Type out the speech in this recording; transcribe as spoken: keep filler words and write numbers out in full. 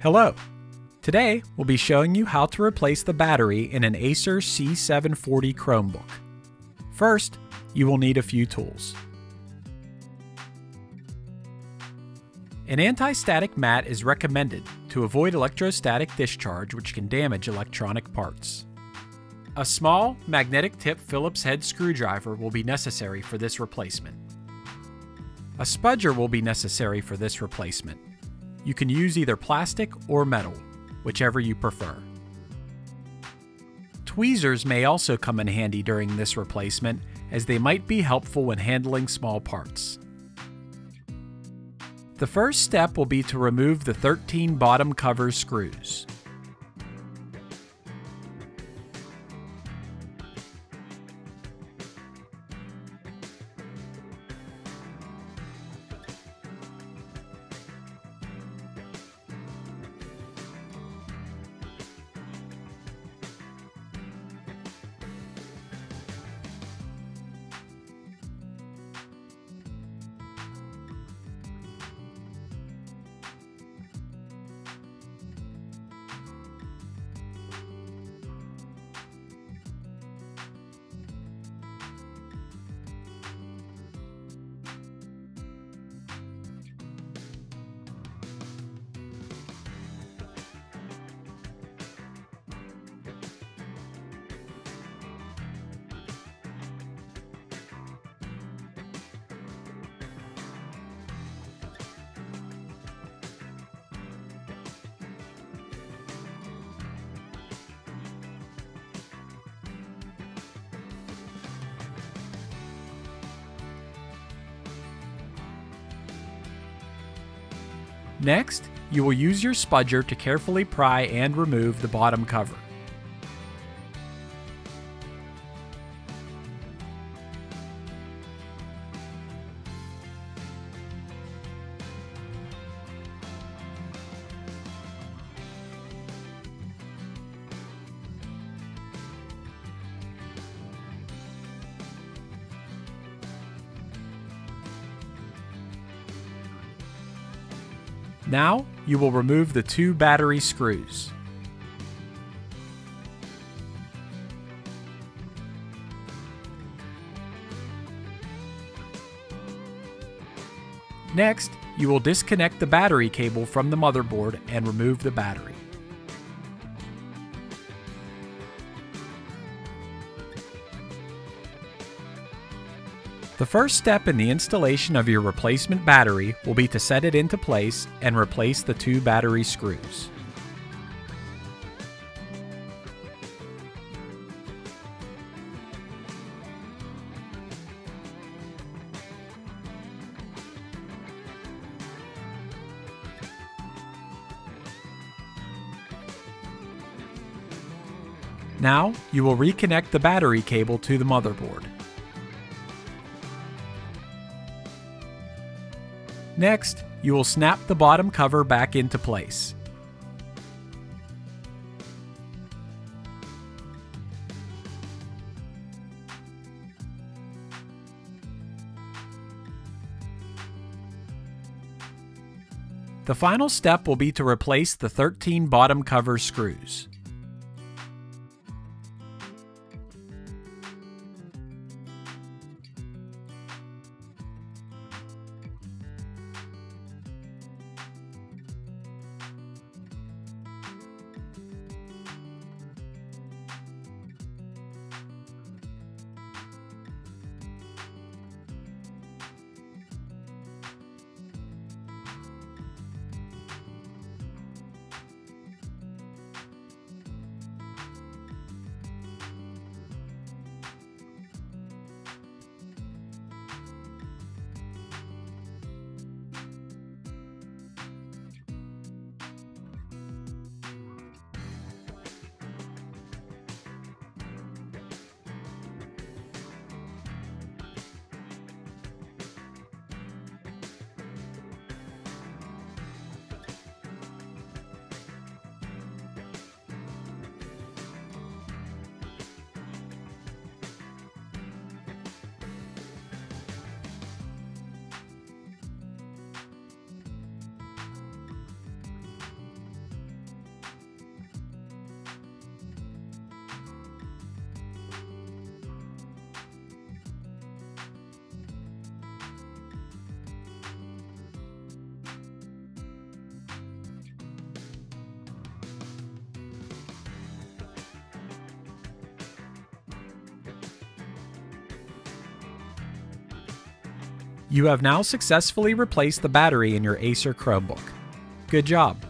Hello! Today, we'll be showing you how to replace the battery in an Acer C seven forty Chromebook. First, you will need a few tools. An anti-static mat is recommended to avoid electrostatic discharge, which can damage electronic parts. A small, magnetic tip Phillips head screwdriver will be necessary for this replacement. A spudger will be necessary for this replacement. You can use either plastic or metal, whichever you prefer. Tweezers may also come in handy during this replacement, as they might be helpful when handling small parts. The first step will be to remove the thirteen bottom cover screws. Next, you will use your spudger to carefully pry and remove the bottom cover. Now, you will remove the two battery screws. Next, you will disconnect the battery cable from the motherboard and remove the battery. The first step in the installation of your replacement battery will be to set it into place and replace the two battery screws. Now, you will reconnect the battery cable to the motherboard. Next, you will snap the bottom cover back into place. The final step will be to replace the thirteen bottom cover screws. You have now successfully replaced the battery in your Acer Chromebook. Good job!